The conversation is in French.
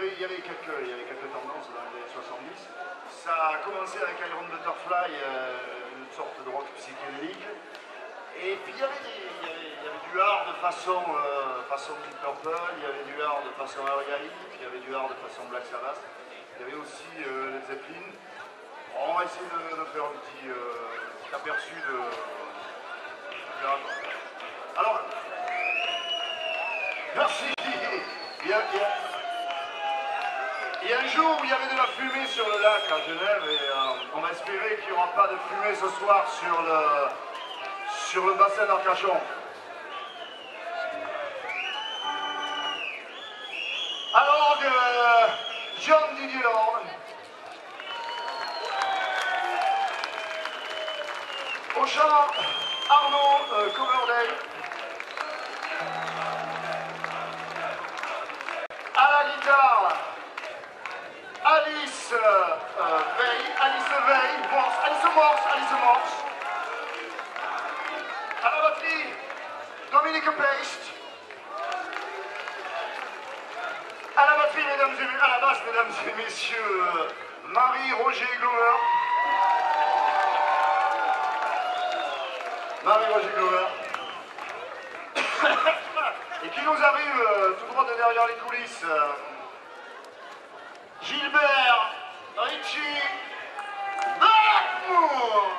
il y avait quelques tendances dans les années 70. Ça a commencé avec Iron Butterfly, une sorte de rock psychédélique. Et puis il y avait du hard façon Deep Purple, il y avait du hard façon Argaïd, il y avait du hard façon Black Sabbath. Il y avait aussi Led Zeppelin. On va essayer de faire un petit aperçu de hard. Alors, merci. Il y a un jour où il y avait de la fumée sur le lac à Genève et on va espérer qu'il n'y aura pas de fumée ce soir sur le bassin d'Arcachon. Alors, John Didier. Au chant, Arnaud Coverdale. Alice Morse. À la batterie, Dominique Paste. À la basse, mesdames et messieurs, Marie-Roger Glover. Et qui nous arrive tout droit de derrière les coulisses, Gilbert Ricci. Black Moon.